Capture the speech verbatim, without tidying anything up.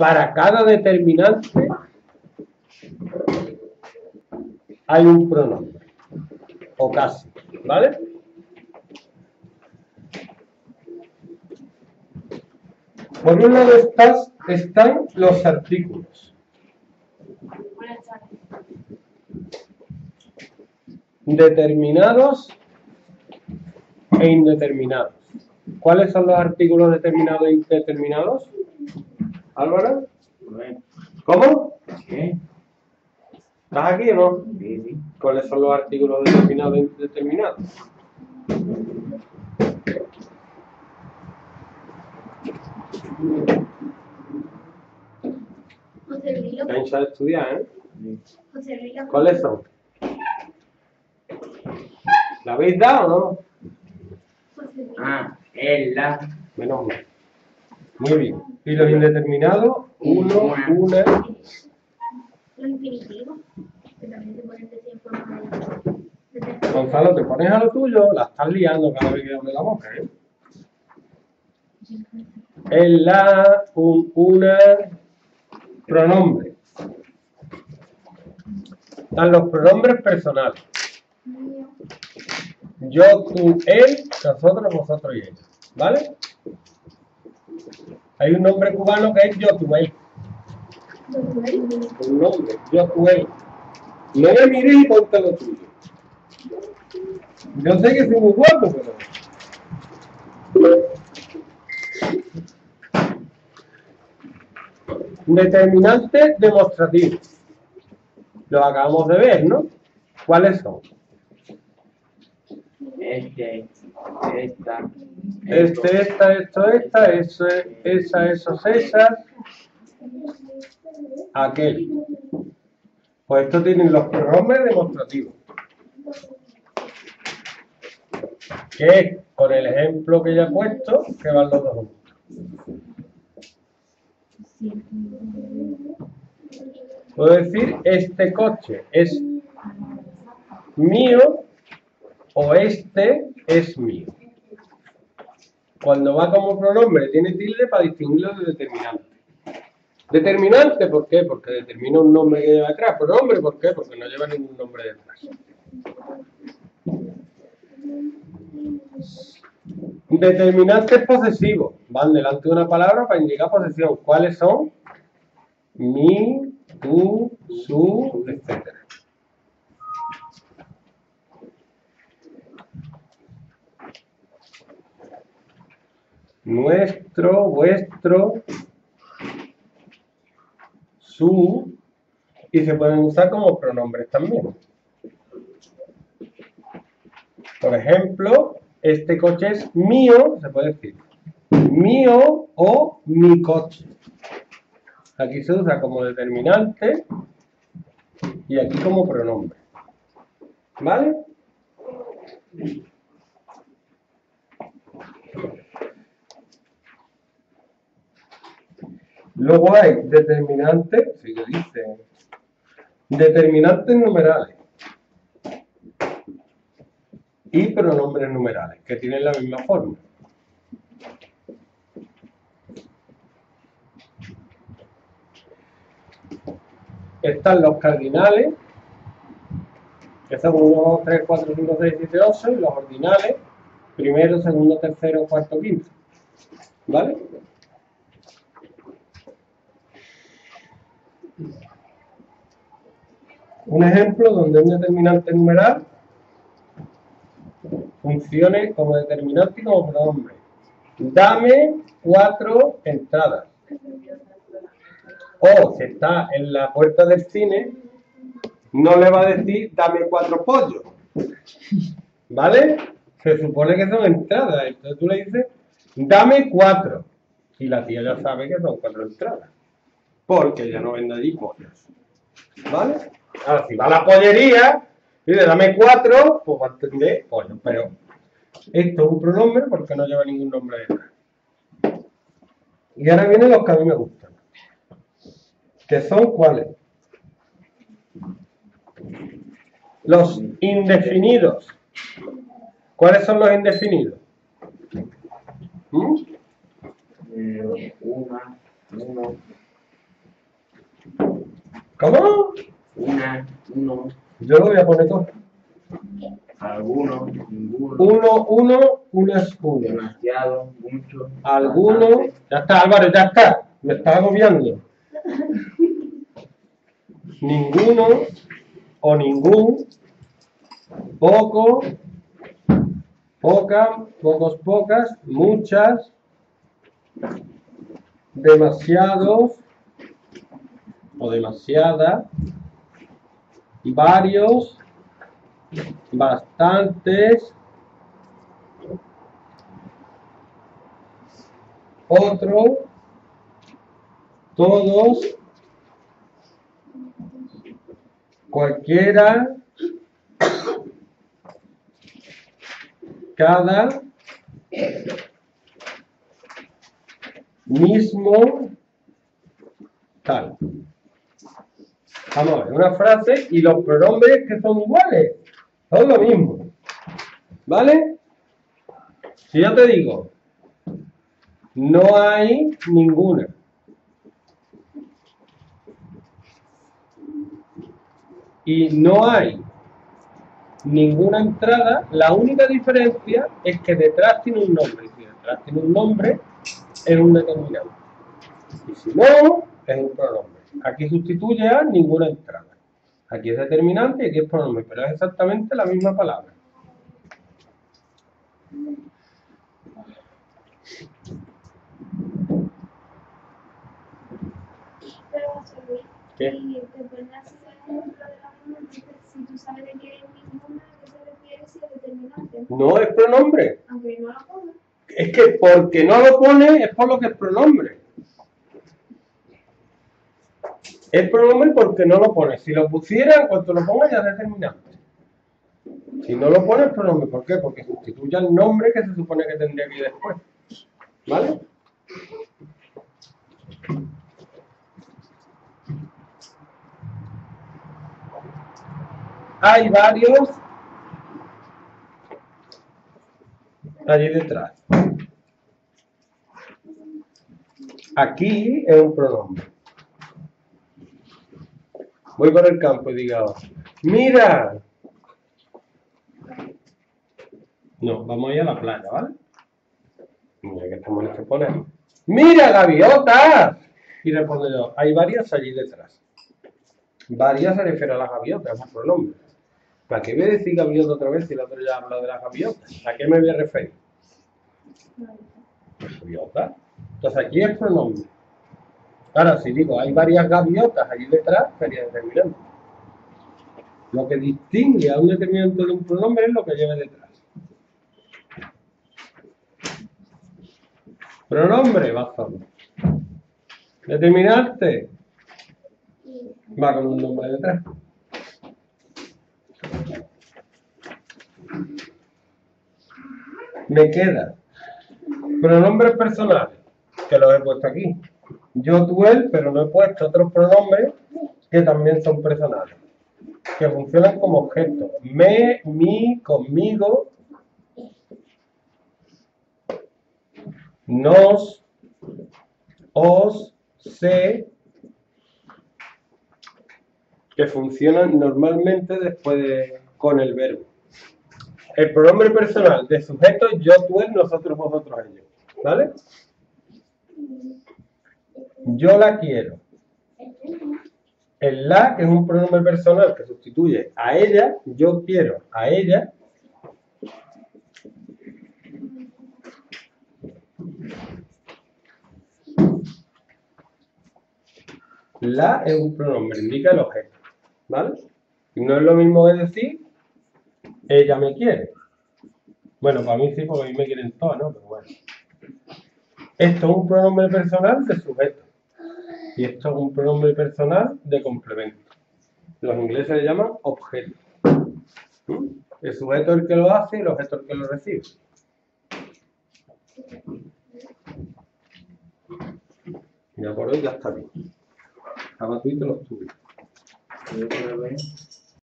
para cada determinante hay un pronombre, o casi, ¿vale? Por un lado estás, están los artículos. Determinados e indeterminados. ¿Cuáles son los artículos determinados e indeterminados? Álvaro, ¿cómo? ¿Estás aquí o no? Sí, sí. ¿Cuáles son los artículos determinados e indeterminados? José Luis. Está hinchado de estudiar, ¿eh? José Luis. ¿Cuáles son? ¿La habéis dado o no? José Luis. Ah, es la. Menos mal. Muy bien. Y los indeterminados, uno, una. una. Los infinitivos, que también te ponen de tiempo. Gonzalo, te pones a lo tuyo, la estás liando cada vez que abre la boca, ¿eh? El, la, un, una, pronombre. Están los pronombres personales. Yo, tú, él, nosotros, vosotros y ellos. ¿Vale? Hay un nombre cubano que es yo, tú, él. Un nombre, yo, tú, él. No me mires y ponte lo tuyo. Yo sé que soy muy guapo, pero... Determinantes demostrativos. Los acabamos de ver, ¿no? ¿Cuáles son? Este, esta, esto. Este, esta, esto, esta, ese, esa, esos, esas, aquel. Pues estos tienen los pronombres demostrativos. Que es con el ejemplo que ya he puesto, que van los dos juntos. Puedo decir, este coche es mío o este es mío. Cuando va como pronombre tiene tilde para distinguirlo de determinante. Determinante, ¿por qué? Porque determina un nombre que lleva detrás. Pronombre, ¿por qué? Porque no lleva ningún nombre detrás. Determinantes posesivos. Van delante de una palabra para indicar posesión. ¿Cuáles son? Mi, tu, su, etcétera. Nuestro, vuestro, su. Y se pueden usar como pronombres también. Por ejemplo... Este coche es mío, se puede decir, mío o mi coche. Aquí se usa como determinante y aquí como pronombre. ¿Vale? Luego hay determinantes, sí que dice, determinantes numerales. Y pronombres numerales, que tienen la misma forma. Están los cardinales, que son uno, dos, tres, cuatro, cinco, seis, siete, ocho, y los ordinales, primero, segundo, tercero, cuarto, quinto. ¿Vale? Un ejemplo donde un determinante numeral funcione como determinante y como pronombre. Dame cuatro entradas. O si está en la puerta del cine, no le va a decir dame cuatro pollos. ¿Vale? Se supone que son entradas. Entonces tú le dices dame cuatro. Y la tía ya sabe que son cuatro entradas. Porque ya no vende allí pollos. ¿Vale? Ahora si va a la pollería... Dice, dame cuatro, pues va a entender pollo, pero esto es un pronombre porque no lleva ningún nombre detrás. Y ahora vienen los que a mí me gustan. ¿Qué son cuáles? Los indefinidos. ¿Cuáles son los indefinidos? ¿Mm? Uno, uno, ¿Cómo? Una, uno. Yo lo voy a poner todo. Alguno, ninguno. Uno, uno, uno es uno. Demasiado, mucho. Alguno. Bastante. Ya está, Álvaro, ya está. Me está agobiando. Ninguno o ningún. Poco. Poca, pocos, pocas, muchas. Demasiados o demasiada, varios, bastantes, otro, todos, cualquiera, cada, mismo, tal. Vamos a ver, una frase y los pronombres que son iguales, son lo mismo, ¿vale? Si yo te digo, no hay ninguna, y no hay ninguna entrada, la única diferencia es que detrás tiene un nombre, y si detrás tiene un nombre, es un determinante, y si no, es un pronombre. Aquí sustituye a ninguna entrada. Aquí es determinante y aquí es pronombre, pero es exactamente la misma palabra. ¿Qué? No es pronombre. Es que porque no lo pone es por lo que es pronombre. Es pronombre porque no lo pone. Si lo pusiera, en cuanto lo ponga ya es determinante. Si no lo pone es pronombre. ¿Por qué? Porque sustituye al nombre que se supone que tendría que ir después. ¿Vale? Hay varios allí detrás. Aquí es un pronombre. Voy por el campo y digo, mira. No, vamos a ir a la playa, ¿vale? Mira que estamos en este ponemos. ¡Mira, gaviotas! Y respondo yo, hay varias allí detrás. Varias se refiere a las gaviotas, es un pronombre. ¿Para qué voy a decir gaviota otra vez si el otro ya habla de las gaviotas? ¿A qué me voy a referir? Gaviota. Entonces aquí es pronombre. Ahora, si digo, hay varias gaviotas allí detrás, sería determinante. Lo que distingue a un determinante de un pronombre es lo que lleva detrás. Pronombre va solo. Determinante va con un nombre detrás. Me queda pronombres personales, que los he puesto aquí. Yo, tú, él, pero no he puesto otros pronombres que también son personales, que funcionan como objetos. Me, mi, conmigo, nos, os, se, que funcionan normalmente después de, con el verbo. El pronombre personal de sujeto, yo, tú, él, nosotros, vosotros, ellos. ¿Vale? Yo la quiero. El la, que es un pronombre personal que sustituye a ella, yo quiero a ella. La es un pronombre, indica el objeto, ¿vale? No es lo mismo que decir, ella me quiere. Bueno, para mí sí, porque a mí me quieren todas, ¿no? Pero bueno. Esto es un pronombre personal de sujeto. Y esto es un pronombre personal de complemento. Los ingleses le llaman objeto. El sujeto es el que lo hace y el objeto es el que lo recibe. Ya por hoy ya está bien. Estaba tú y te lo tuve.